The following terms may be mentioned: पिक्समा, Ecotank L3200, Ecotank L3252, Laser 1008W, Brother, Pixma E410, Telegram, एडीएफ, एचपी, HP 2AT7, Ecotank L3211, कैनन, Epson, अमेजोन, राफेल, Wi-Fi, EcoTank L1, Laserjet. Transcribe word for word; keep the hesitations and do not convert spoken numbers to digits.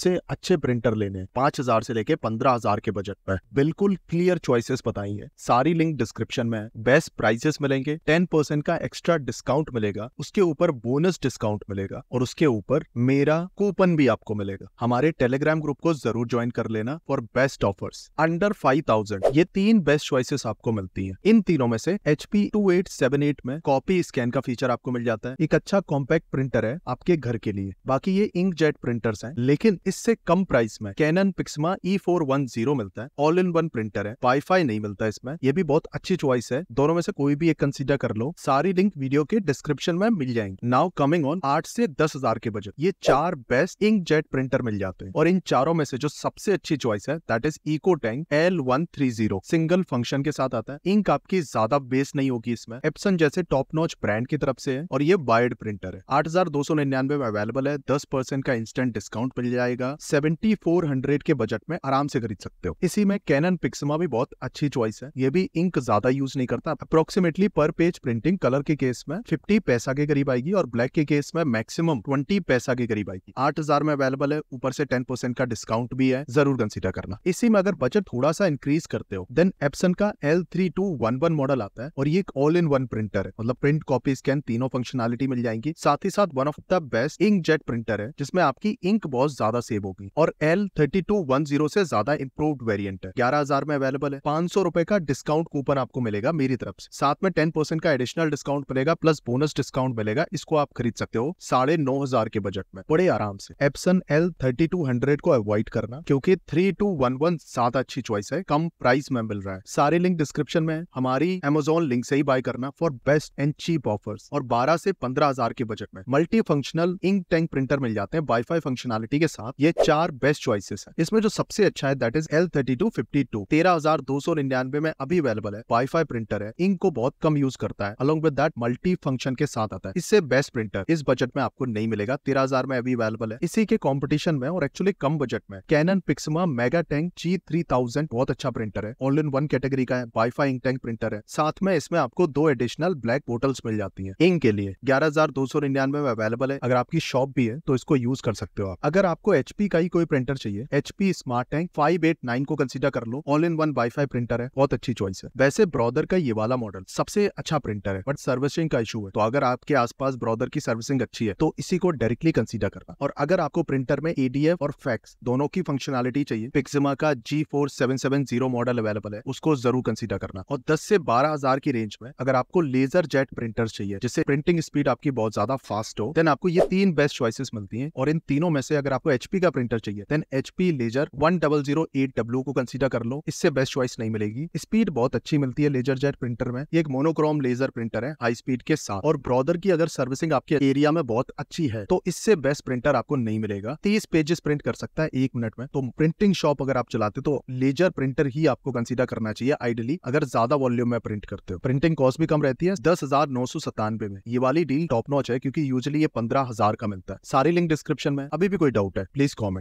सबसे अच्छे प्रिंटर लेने हैं पांच हजार से लेके पंद्रह हजार के बजट पर। बिल्कुल क्लियर चॉइसेस बताई है, सारी लिंक डिस्क्रिप्शन में है। बेस्ट प्राइसेस मिलेंगे, टेन परसेंट का एक्स्ट्रा डिस्काउंट मिलेगा, उसके ऊपर बोनस डिस्काउंट मिलेगा और उसके ऊपर मेरा कूपन भी आपको मिलेगा। हमारे टेलीग्राम ग्रुप को जरूर ज्वाइन कर लेना for best offers under five thousand. ये तीन बेस्ट चॉइसेस आपको मिलती हैं। इन तीनों में से एचपी two eight seven eight में कॉपी स्कैन का फीचर आपको मिल जाता है, एक अच्छा कॉम्पैक्ट प्रिंटर है आपके घर के लिए। बाकी ये इंकजेट प्रिंटर्स हैं, लेकिन इससे कम प्राइस में कैनन पिक्समा E four one zero मिलता है, ऑल इन वन प्रिंटर है, वाईफाई नहीं मिलता इसमें, ये भी बहुत अच्छी चॉइस है। दोनों में से कोई भी एक कंसीडर कर लो, सारी लिंक वीडियो के डिस्क्रिप्शन में मिल जाएंगे। नाउ कमिंग ऑन आठ से दस हजार के बजट, ये चार बेस्ट इंकजेट प्रिंटर मिल जाते हैं और इन चारों में से जो सबसे अच्छी चॉइस है that is EcoTank L one three zero, single function के साथ आता है, इंक आपकी ज्यादा बेस नहीं होगी इसमें, एप्सन जैसे टॉप नॉच ब्रांड की तरफ से है और ये वायर्ड प्रिंटर है। आठ हजार दो सौ निन्यानवे में अवेलेबल है, दस परसेंट का इंस्टेंट डिस्काउंट मिल जाएगा, सेवेंटी फोर हंड्रेड के बजट में आराम से खरीद सकते हो। इसी में कैनन पिक्समा भी बहुत अच्छी चॉइस है, ये भी इंक ज्यादा यूज नहीं करता, अप्रोक्सीमेटली पर पेज प्रिंटिंग कलर के केस में फिफ्टी पैसा के करीब आएगी और ब्लैक के केस में मैक्सिमम ट्वेंटी पैसा के करीब आएगी। आठ हजार में अवेलेबल है, ऊपर से टेन परसेंट का डिस्काउंट भी है, जरूर कंसिडर करना। इसी में अगर बजट थोड़ा सा इंक्रीज करते हो देन एप्सन का L three two one one model आता है और ये एक ऑल इन वन प्रिंटर है, मतलब प्रिंट कॉपी स्कैन तीनों फंक्शनलिटी मिल जाएंगी, साथ ही साथ one of the best inkjet printer है जिसमें आपकी इंक बहुत ज्यादा सेव होगी और L three two one zero से ज्यादा इंप्रूव्ड वेरिएंट है। ग्यारह हजार में अवेलेबल है, पांच सौ रुपए का डिस्काउंट कूपन आपको मिलेगा मेरी तरफ से, साथ में टेन परसेंट का एडिशनल डिस्काउंट मिलेगा प्लस बोनस डिस्काउंट मिलेगा, इसको आप खरीद सकते हो साढ़े नौ हजार के बजट में बड़े आराम से। Epson L three two hundred को अवॉइड करना क्योंकि थ्री टू वन वन ज्यादा अच्छी चॉइस है, कम प्राइस में मिल रहा है। सारे लिंक डिस्क्रिप्शन में है, हमारी अमेजोन लिंक से ही बाय करना for best and cheap offers. और बारह से पंद्रह हजार के बजट में multi functional ink tank printer मिल जाते हैं वाईफाई फंक्शनलिटी के साथ, ये चार बेस्ट चॉइसेस हैं। इसमें जो सबसे अच्छा है that is L three two fifty two, तेरह हजार दो सौ निन्यानवे में अभी अवेलेबल है, वाईफाई प्रिंटर है, इंक को बहुत कम यूज करता है, along with that multi function के साथ आता है। इससे बेस्ट प्रिंटर इस बजट में आपको नहीं मिलेगा, तेरह हजार में अभी अवेलेबल है। इसी के कॉम्पिटिशन में और एक्चुअली कम बजट में कैनन पिक्समा Mega Tank G three thousand बहुत अच्छा प्रिंटर है, ऑल इन वन कैटेगरी का है, वाईफाई इंक टैंक प्रिंटर है, साथ में इसमें आपको दो एडिशनल ब्लैक बोटल्स मिल जाती हैं इंक के लिए। ग्यारह हजार दो सौ निन्यानवे में अवेलेबल है, अगर आपकी शॉप भी है तो इसको यूज कर सकते हो आप। अगर आपको एचपी का ही कोई प्रिंटर चाहिए, एचपी Smart Tank five eight nine को कंसीडर कर लो, all in one wifi printer है, बहुत अच्छी चॉइस है। वैसे ब्रॉदर का ये वाला मॉडल सबसे अच्छा प्रिंटर है बट सर्विसिंग का इशू है, तो अगर आपके आसपास ब्रॉदर की सर्विसिंग अच्छी है तो इसी को डायरेक्टली कंसीडर करना। और अगर आपको प्रिंटर में एडीएफ और फैक्स दोनों की फंक्शनलिटी चाहिए, पिक्समा का G four seven seven zero model available है, उसको जरूर कंसीडर करना। और दस से बारह हजार की रेंज में अगर आपको लेजर जेट प्रिंटर चाहिए जिससे प्रिंटिंग स्पीड आपकी बहुत ज्यादा फास्ट हो, देन आपको ये तीन बेस्ट चॉइसेस मिलती हैं। और इन तीनों में से अगर आपको एचपी का प्रिंटर चाहिए then एचपी laser one zero zero eight W को कंसीडर कर लो, इससे बेस्ट चॉइस नहीं मिलेगी। स्पीड बहुत अच्छी मिलती है लेजर जेट प्रिंटर में, ये एक मोनोक्रोम लेजर प्रिंटर है हाई स्पीड के साथ। और ब्रॉदर की अगर सर्विसिंग आपके एरिया में बहुत अच्छी है तो इससे बेस्ट प्रिंटर आपको नहीं मिलेगा, तीस पेजेस प्रिंट कर सकता है एक मिनट में, तो प्रिंटिंग शॉप अगर आप चलाते तो लेजर प्रिंटर ही आपको कंसीडर करना चाहिए आइडियली, अगर ज्यादा वॉल्यूम में प्रिंट करते हो। प्रिंटिंग कॉस्ट भी कम रहती है, दस हजार नौ सौ सतानवे में ये वाली डील टॉप नॉच है क्योंकि यूजली ये पंद्रह हजार का मिलता है। सारी लिंक डिस्क्रिप्शन में। अभी भी कोई डाउट है प्लीज कॉमेंट।